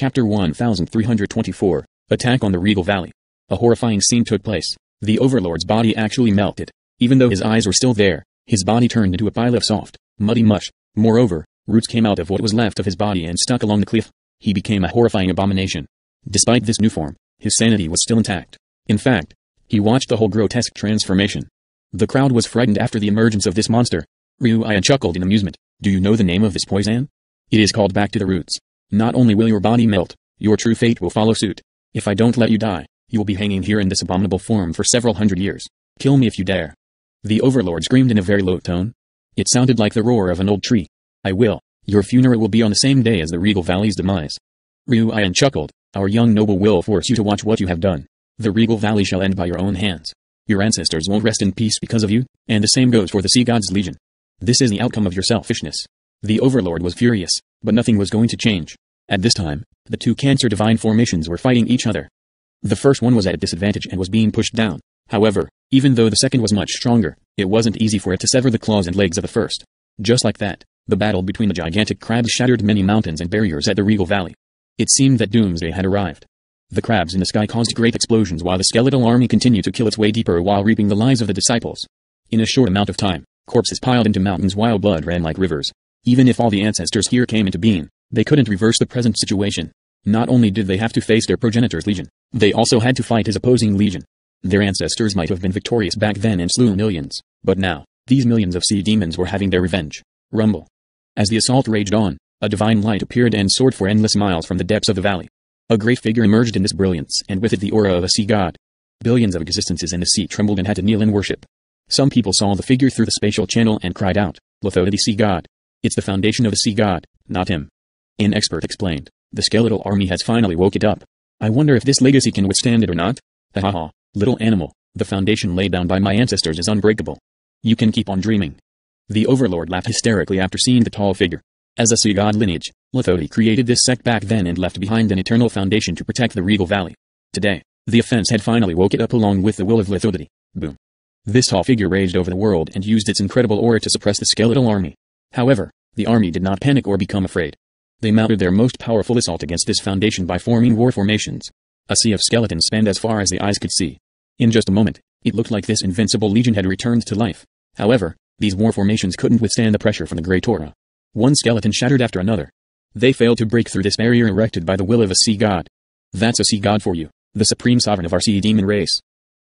Chapter 1324. Attack on the Regal Valley. A horrifying scene took place. The Overlord's body actually melted. Even though his eyes were still there, his body turned into a pile of soft, muddy mush. Moreover, roots came out of what was left of his body and stuck along the cliff. He became a horrifying abomination. Despite this new form, his sanity was still intact. In fact, he watched the whole grotesque transformation. The crowd was frightened after the emergence of this monster. Ryu-Ai chuckled in amusement. Do you know the name of this poison? It is called Back to the Roots. Not only will your body melt, your true fate will follow suit. If I don't let you die, you will be hanging here in this abominable form for several hundred years. Kill me if you dare. The Overlord screamed in a very low tone. It sounded like the roar of an old tree. I will. Your funeral will be on the same day as the Regal Valley's demise. Ryu-Ai chuckled. Our young noble will force you to watch what you have done. The Regal Valley shall end by your own hands. Your ancestors won't rest in peace because of you, and the same goes for the Sea God's Legion. This is the outcome of your selfishness. The Overlord was furious, but nothing was going to change. At this time, the two Cancer Divine formations were fighting each other. The first one was at a disadvantage and was being pushed down. However, even though the second was much stronger, it wasn't easy for it to sever the claws and legs of the first. Just like that, the battle between the gigantic crabs shattered many mountains and barriers at the Regal Valley. It seemed that doomsday had arrived. The crabs in the sky caused great explosions while the skeletal army continued to kill its way deeper while reaping the lives of the disciples. In a short amount of time, corpses piled into mountains while blood ran like rivers. Even if all the ancestors here came into being, they couldn't reverse the present situation. Not only did they have to face their progenitor's legion, they also had to fight his opposing legion. Their ancestors might have been victorious back then and slew millions, but now, these millions of sea demons were having their revenge. Rumble. As the assault raged on, a divine light appeared and soared for endless miles from the depths of the valley. A great figure emerged in this brilliance, and with it the aura of a sea god. Billions of existences in the sea trembled and had to kneel in worship. Some people saw the figure through the spatial channel and cried out, "Lithodi, sea god! It's the foundation of a sea god, not him." An expert explained, "The skeletal army has finally woke it up. I wonder if this legacy can withstand it or not? Hahaha, little animal, the foundation laid down by my ancestors is unbreakable. You can keep on dreaming." The Overlord laughed hysterically after seeing the tall figure. As a sea god lineage, Lithodi created this sect back then and left behind an eternal foundation to protect the Regal Valley. Today, the offense had finally woke it up along with the will of Lithodi. Boom. This tall figure raged over the world and used its incredible aura to suppress the skeletal army. However, the army did not panic or become afraid. They mounted their most powerful assault against this foundation by forming war formations. A sea of skeletons spanned as far as the eyes could see. In just a moment, it looked like this invincible legion had returned to life. However, these war formations couldn't withstand the pressure from the great aura. One skeleton shattered after another. They failed to break through this barrier erected by the will of a sea god. That's a sea god for you, the supreme sovereign of our sea demon race.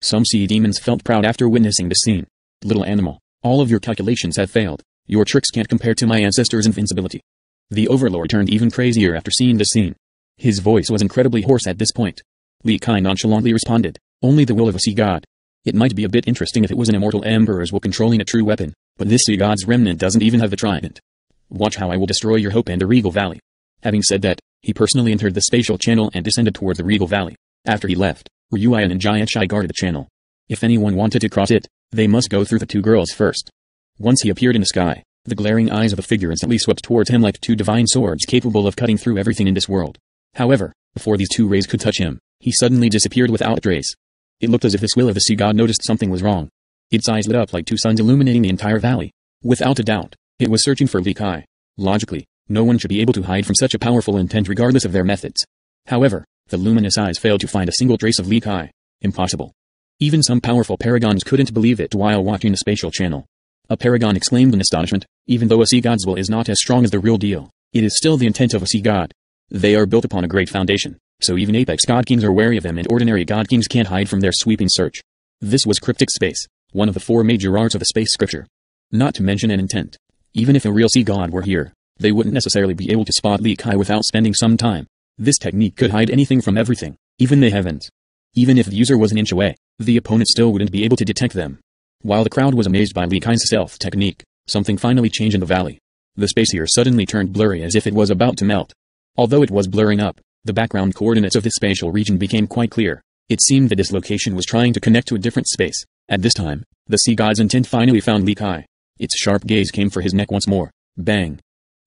Some sea demons felt proud after witnessing this scene. Little animal, all of your calculations have failed. Your tricks can't compare to my ancestors' invincibility. The Overlord turned even crazier after seeing this scene. His voice was incredibly hoarse at this point. Li Kai nonchalantly responded, "Only the will of a sea god. It might be a bit interesting if it was an immortal emperor's will controlling a true weapon, but this sea god's remnant doesn't even have the trident. Watch how I will destroy your hope and the Regal Valley." Having said that, he personally entered the spatial channel and descended toward the Regal Valley. After he left, Ruiyan and Jai-echai guarded the channel. If anyone wanted to cross it, they must go through the two girls first. Once he appeared in the sky, the glaring eyes of the figure instantly swept towards him like two divine swords capable of cutting through everything in this world. However, before these two rays could touch him, he suddenly disappeared without trace. It looked as if this will of the sea god noticed something was wrong. Its eyes lit up like two suns illuminating the entire valley. Without a doubt, it was searching for Li Kai. Logically, no one should be able to hide from such a powerful intent regardless of their methods. However, the luminous eyes failed to find a single trace of Li Kai. Impossible. Even some powerful paragons couldn't believe it while watching the spatial channel. A paragon exclaimed in astonishment, "Even though a sea god's will is not as strong as the real deal, it is still the intent of a sea god. They are built upon a great foundation, so even apex god kings are wary of them and ordinary god kings can't hide from their sweeping search." This was cryptic space, one of the four major arts of the space scripture. Not to mention an intent. Even if a real sea god were here, they wouldn't necessarily be able to spot Li Kai without spending some time. This technique could hide anything from everything, even the heavens. Even if the user was an inch away, the opponent still wouldn't be able to detect them. While the crowd was amazed by Li Kai's stealth technique, something finally changed in the valley. The space here suddenly turned blurry as if it was about to melt. Although it was blurring up, the background coordinates of this spatial region became quite clear. It seemed that this location was trying to connect to a different space. At this time, the sea god's intent finally found Li Kai. Its sharp gaze came for his neck once more. Bang!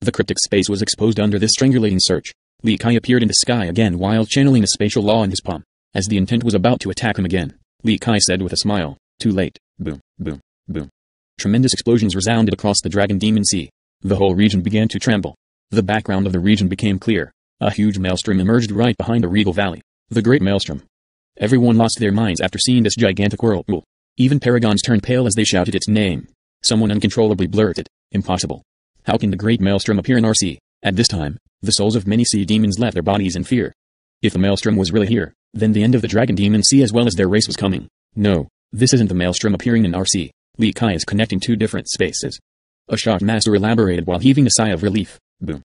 The cryptic space was exposed under this strangulating search. Li Kai appeared in the sky again while channeling a spatial law in his palm. As the intent was about to attack him again, Li Kai said with a smile, "Too late." Boom, boom, boom. Tremendous explosions resounded across the Dragon Demon Sea. The whole region began to tremble. The background of the region became clear. A huge maelstrom emerged right behind the Regal Valley. The Great Maelstrom. Everyone lost their minds after seeing this gigantic whirlpool. Even paragons turned pale as they shouted its name. Someone uncontrollably blurted, "Impossible. How can the Great Maelstrom appear in our sea?" At this time, the souls of many sea demons left their bodies in fear. If the maelstrom was really here, then the end of the Dragon Demon Sea as well as their race was coming. No, this isn't the maelstrom appearing in our sea. Li Kai is connecting two different spaces. A shocked master elaborated while heaving a sigh of relief. Boom.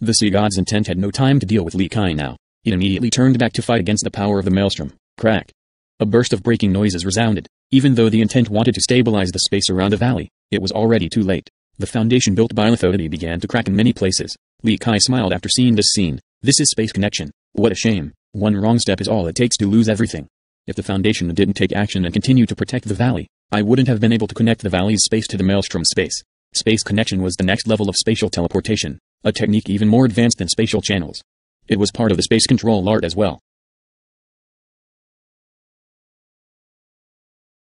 The sea god's intent had no time to deal with Li Kai now. It immediately turned back to fight against the power of the maelstrom. Crack. A burst of breaking noises resounded. Even though the intent wanted to stabilize the space around the valley, it was already too late. The foundation built by Lithodi began to crack in many places. Li Kai smiled after seeing this scene. This is space connection. What a shame. One wrong step is all it takes to lose everything. If the foundation didn't take action and continue to protect the valley, I wouldn't have been able to connect the valley's space to the maelstrom space. Space connection was the next level of spatial teleportation, a technique even more advanced than spatial channels. It was part of the space control art as well.